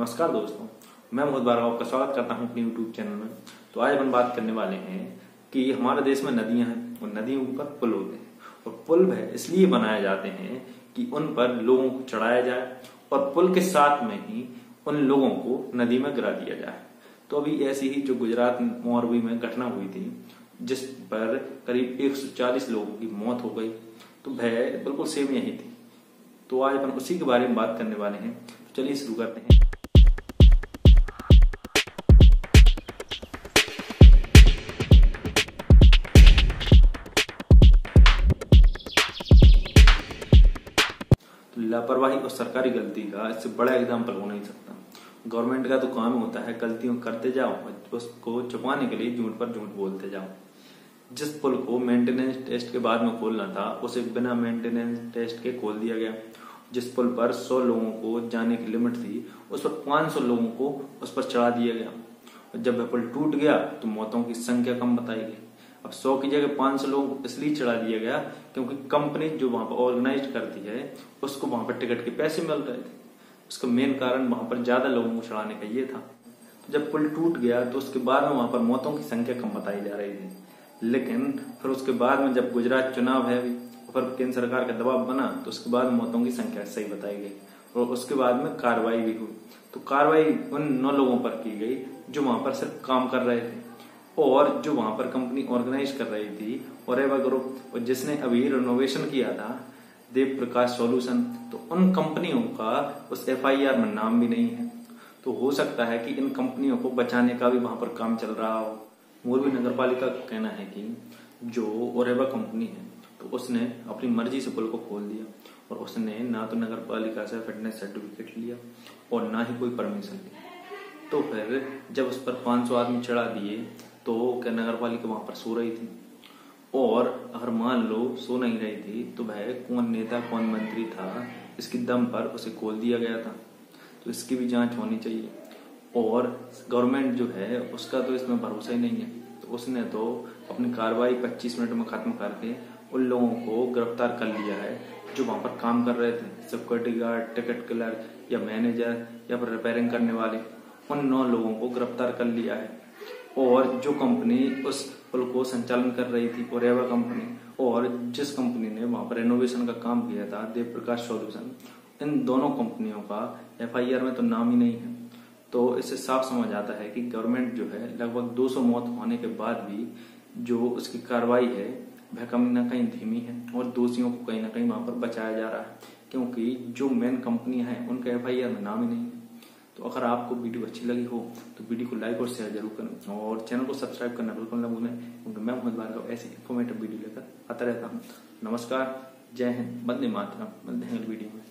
नमस्कार दोस्तों, मैं मोहित बाराव आपका स्वागत करता हूं अपने YouTube चैनल में। तो आज हम बात करने वाले हैं कि हमारे देश में नदियां हैं और नदियों पर पुल होते हैं और पुल भी इसलिए बनाए जाते हैं कि उन पर लोगों को चढ़ाया जाए और पुल के साथ में ही उन लोगों को नदी में गिरा दिया जाए। तो अभी ऐसी ही जो गुजरात मोरबी में घटना हुई थी जिस पर करीब 140 लोगों की मौत हो गई, तो वह बिल्कुल सेम यही थी। तो आज अपन उसी के बारे में बात करने वाले हैं, तो चलिए शुरू करते हैं। लापरवाही और सरकारी गलती का इससे बड़ा एग्जाम्पल हो नहीं सकता। गवर्नमेंट का तो काम होता है गलतियों करते जाओ और उसको छुपाने के लिए झूठ पर झूठ बोलते जाओ। जिस पुल को मेंटेनेंस टेस्ट के बाद में खोलना था उसे बिना मेंटेनेंस टेस्ट के खोल दिया गया। जिस पुल पर 100 लोगों को जाने की लिमिट थी उस पर 500 लोगों को उस पर चढ़ा दिया गया और जब वह पुल टूट गया तो मौतों की संख्या कम बताई गई। अब 100 की जगह 500 लोगों को इसलिए चढ़ा दिया गया क्योंकि कंपनी जो वहां पर ऑर्गेनाइज करती है उसको वहां पर टिकट के पैसे मिल रहे थे। उसका मेन कारण वहां पर ज्यादा लोगों को चढ़ाने का ये था। तो जब पुल टूट गया तो उसके बाद में वहां पर मौतों की संख्या कम बताई जा रही थी, लेकिन फिर उसके बाद में जब गुजरात चुनाव है और केंद्र सरकार का दबाव बना तो उसके बाद मौतों की संख्या सही बताई गई और उसके बाद में कार्रवाई भी हुई। तो कार्रवाई उन 9 लोगों पर की गई जो वहां पर सिर्फ काम कर रहे थे और जो वहां पर कंपनी ऑर्गेनाइज कर रही थी ओरेवा ग्रुप, और जिसने अभी रिनोवेशन किया था देव प्रकाश सॉल्यूशन। तो उन कंपनियों का उस FIR में नाम भी नहीं है। तो हो सकता है कि इन कंपनियों को बचाने का भी वहां पर काम चल रहा हो। मोरबी नगरपालिका का कहना है कि जो ओरेवा कंपनी है तो उसने अपनी मर्जी से पुल को खोल दिया और उसने ना तो नगरपालिका से फिटनेस सर्टिफिकेट लिया और ना ही कोई परमिशन लिया। तो फिर जब उस पर 500 आदमी चढ़ा दिए तो क्या नगरपालिका वहां पर सो रही थी? और अगर मान लो सो नहीं रही थी तो भाई कौन नेता कौन मंत्री था इसके दम पर उसे खोल दिया गया था? तो इसकी भी जांच होनी चाहिए। और गवर्नमेंट जो है उसका तो इसमें भरोसा ही नहीं है। तो उसने तो अपनी कार्रवाई 25 मिनट में खत्म करके उन लोगों को गिरफ्तार कर लिया है जो वहां पर काम कर रहे थे, सिक्योरिटी गार्ड, टिकट क्लर्क या मैनेजर या फिर रिपेयरिंग करने वाले। उन 9 लोगों को गिरफ्तार कर लिया है। और जो कंपनी उस पुल को संचालन कर रही थी ओरेवा कंपनी, और जिस कंपनी ने वहां पर रेनोवेशन का काम किया था देव प्रकाश सॉल्यूशन, इन दोनों कंपनियों का FIR में तो नाम ही नहीं है। तो इससे साफ समझ आता है कि गवर्नमेंट जो है लगभग 200 मौत होने के बाद भी जो उसकी कार्रवाई है वह कहीं ना कहीं धीमी है और दोषियों को कहीं ना कहीं वहां पर बचाया जा रहा है क्योंकि जो मेन कंपनी है उनका FIR में नाम ही नहीं है। तो अगर आपको वीडियो अच्छी लगी हो तो वीडियो को लाइक और शेयर जरूर करें और चैनल को सब्सक्राइब करना बिल्कुल ना भूलें क्योंकि मैं मोहित बाराव ऐसी इन्फॉर्मेटिव वीडियो लेकर आता रहता हूं। नमस्कार, जय हिंद, वंदे मातरम, मिलते हैं अगली वीडियो में।